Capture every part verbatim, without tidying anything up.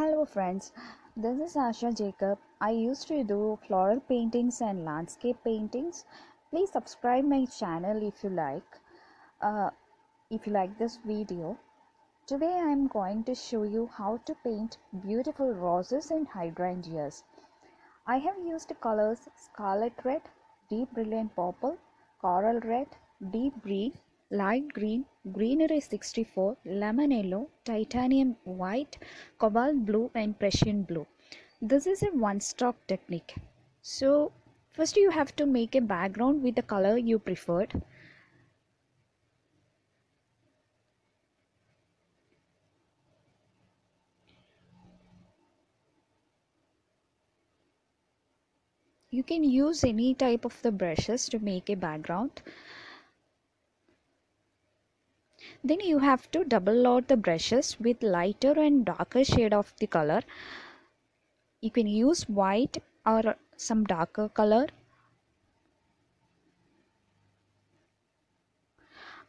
Hello friends, this is Asha Jacob. I used to do floral paintings and landscape paintings. Please subscribe my channel if you like. Uh, if you like this video, today I am going to show you how to paint beautiful roses and hydrangeas. I have used colors scarlet red, deep brilliant purple, coral red, deep green, light green, greenery sixty-four, lemon yellow, titanium white, cobalt blue and Prussian blue. This is a one-stroke technique. So first you have to make a background with the color you preferred. You can use any type of the brushes to make a background. Then you have to double load the brushes with lighter and darker shade of the color. You can use white or some darker color.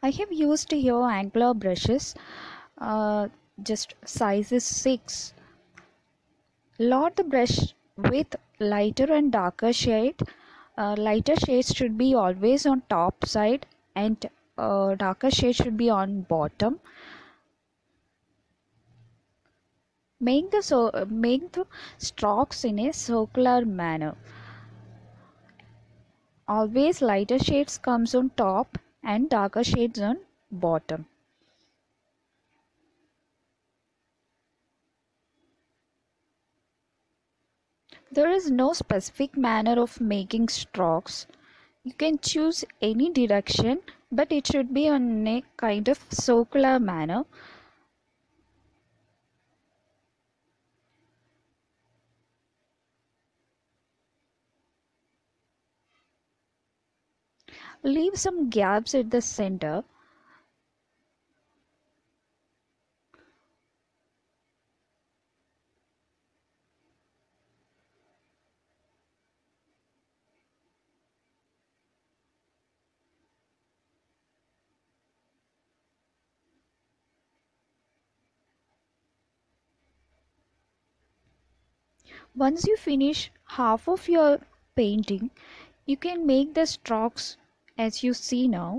I have used here angular brushes, uh, just sizes six. Load the brush with lighter and darker shade. Uh, lighter shades should be always on top side and Uh, darker shade should be on bottom. Make the so uh, make the strokes in a circular manner. Always lighter shades comes on top and darker shades on bottom. There is no specific manner of making strokes. You can choose any direction, but it should be on a kind of circular manner. Leave some gaps at the center. Once you finish half of your painting, you can make the strokes as you see now.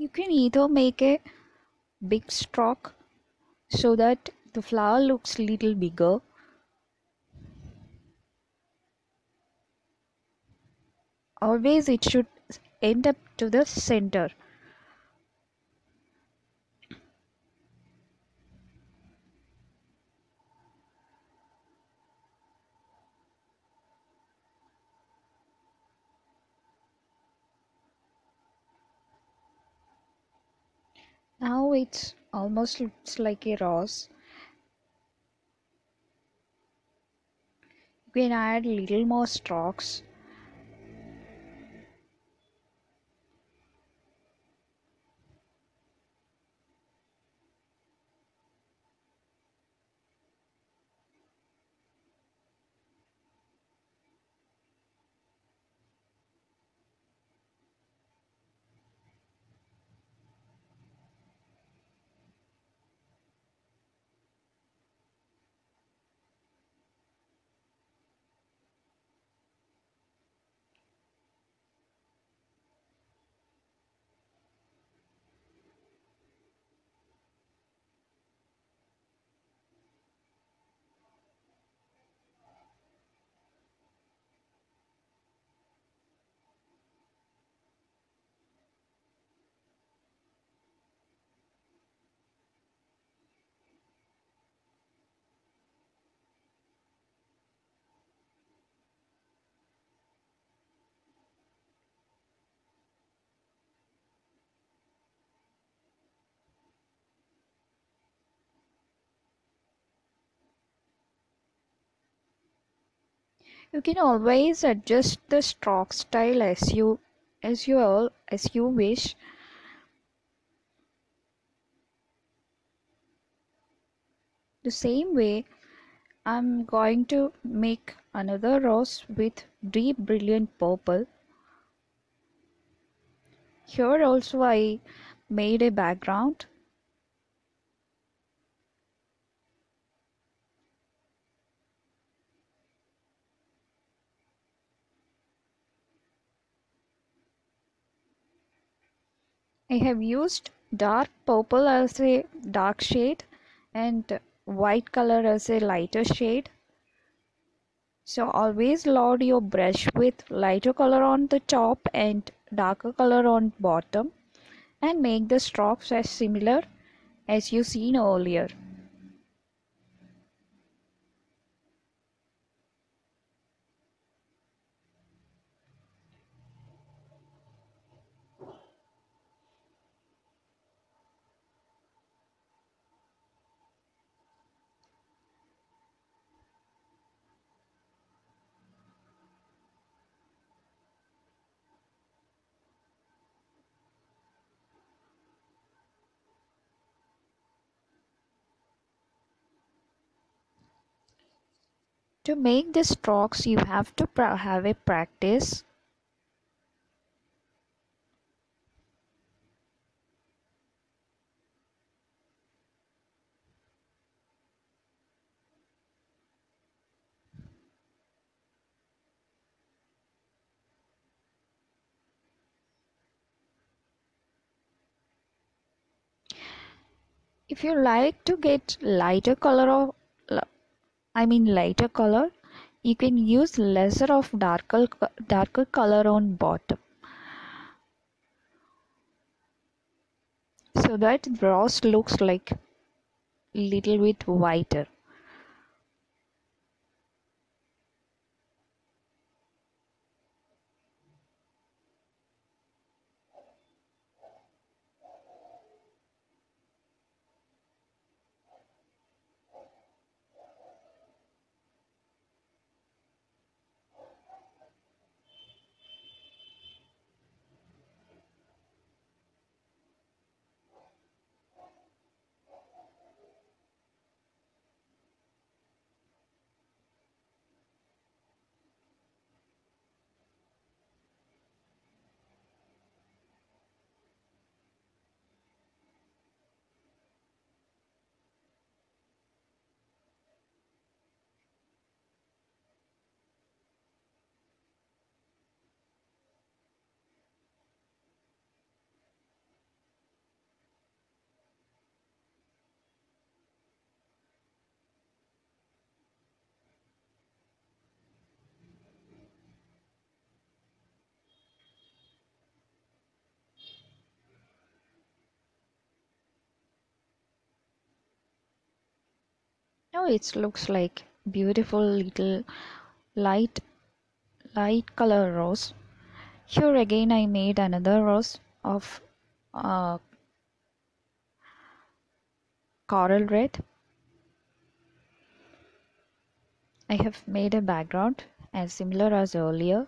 You can either make a big stroke so that the flower looks little bigger, always it should end up to the center. Now it almost looks like a rose. You can add little more strokes. You can always adjust the stroke style as you as you all as you wish. The same way, I'm going to make another rose with deep brilliant purple. Here also I made a background. I have used dark purple as a dark shade and white color as a lighter shade. So always load your brush with lighter color on the top and darker color on bottom, and make the strokes as similar as you seen earlier. To make the strokes, you have to have a practice. If you like to get lighter color of I mean lighter color, you can use lesser of darker darker color on bottom, so that rose looks like little bit whiter. Now it looks like beautiful little light light color rose. Here again I made another rose of uh, coral red. I have made a background as similar as earlier.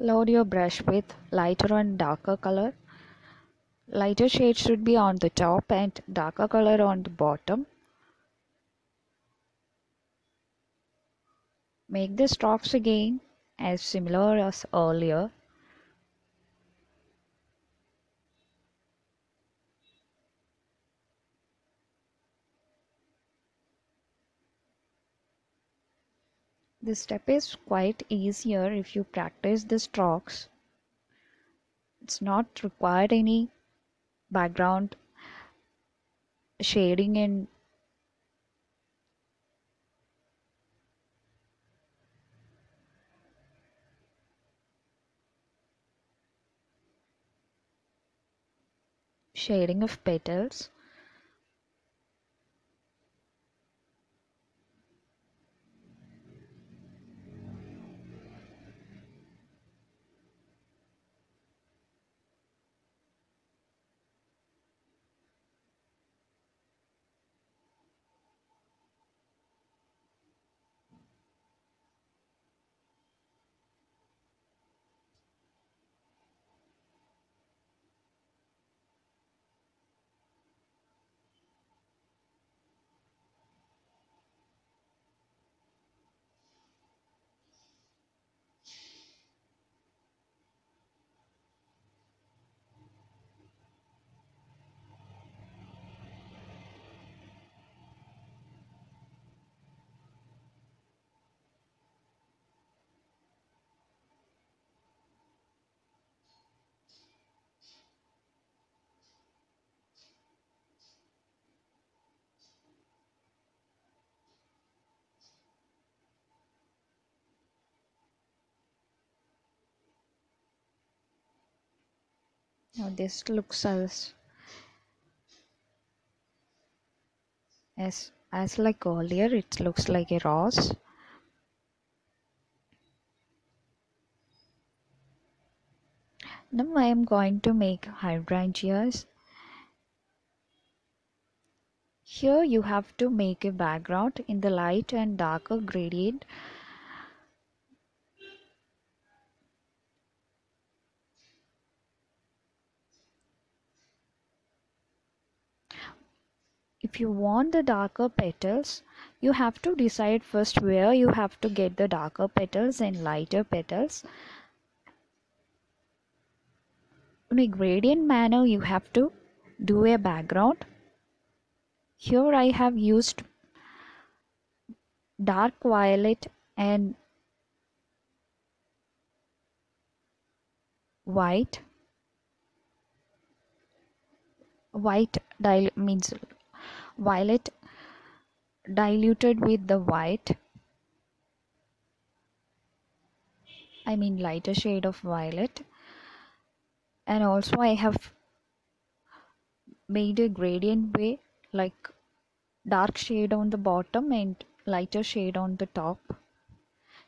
Load your brush with lighter and darker color. Lighter shade should be on the top and darker color on the bottom. Make the strokes again as similar as earlier. This step is quite easier if you practice the strokes. It's not required any background shading and shading of petals. Now this looks as as as like earlier, it looks like a rose. Now I am going to make hydrangeas. Here you have to make a background in the light and darker gradient. If you want the darker petals, you have to decide first where you have to get the darker petals and lighter petals. In a gradient manner, you have to do a background. Here I have used dark violet and white. White dil means violet diluted with the white. I mean lighter shade of violet. And also I have made a gradient way, like dark shade on the bottom and lighter shade on the top.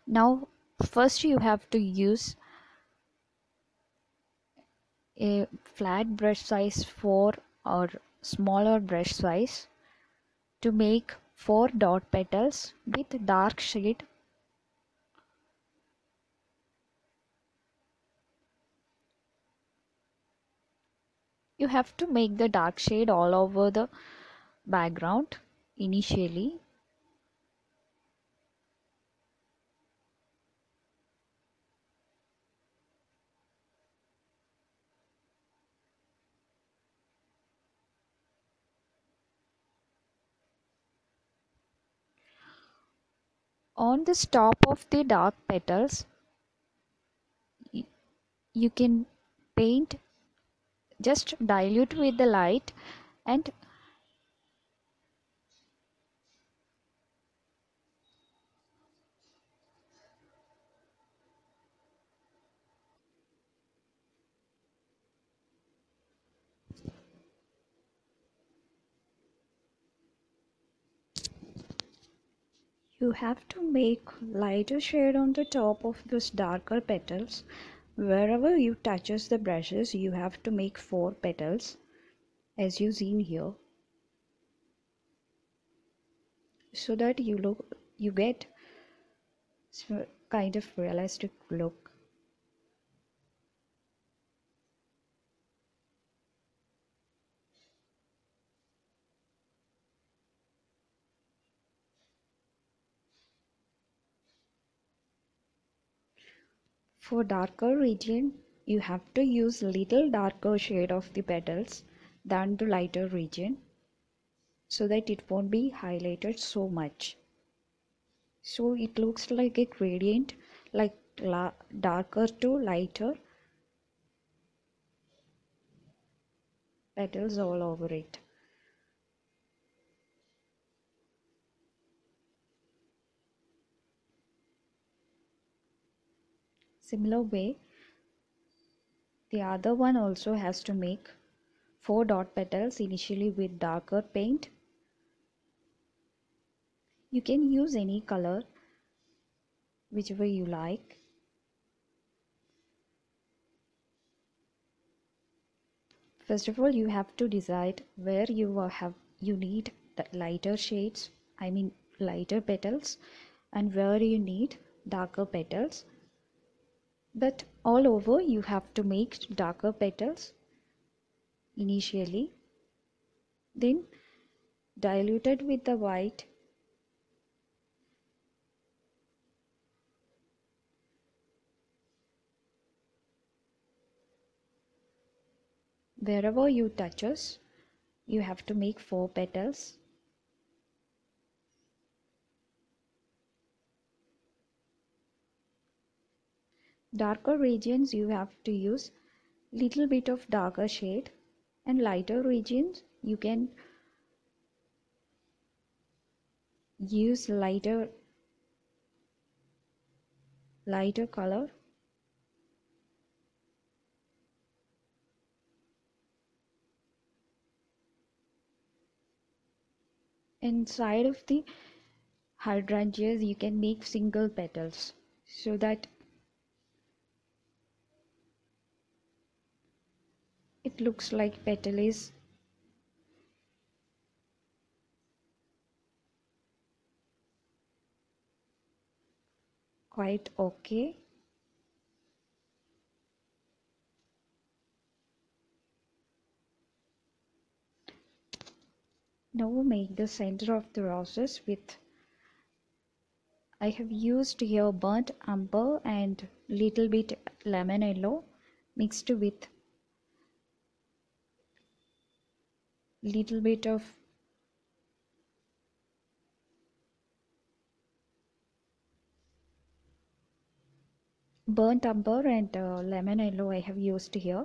Now first you have to use a flat brush size four or smaller brush size to make four dot petals with dark shade. You have to make the dark shade all over the background initially. On the top of the dark petals, you can paint, just dilute with the light and you have to make lighter shade on the top of this darker petals. Wherever you touches the brushes, you have to make four petals as you seen here, so that you look, you get kind of realistic look. For darker region, you have to use little darker shade of the petals than the lighter region, so that it won't be highlighted so much. So it looks like a gradient, like darker to lighter petals all over it. Similar way, the other one also has to make four dot petals initially with darker paint. You can use any color, whichever you like. First of all, you have to decide where you have you need the lighter shades, I mean lighter petals, and where you need darker petals. But all over you have to make darker petals initially, then diluted with the white, wherever you touches you have to make four petals. Darker regions you have to use little bit of darker shade, and lighter regions you can use lighter lighter color. Inside of the hydrangeas you can make single petals, so that it looks like petal is quite okay. Now make the center of the roses with, I have used here burnt umber and little bit lemon yellow mixed with little bit of burnt umber and uh, lemon yellow I have used here,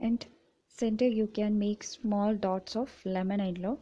and center you can make small dots of lemon yellow.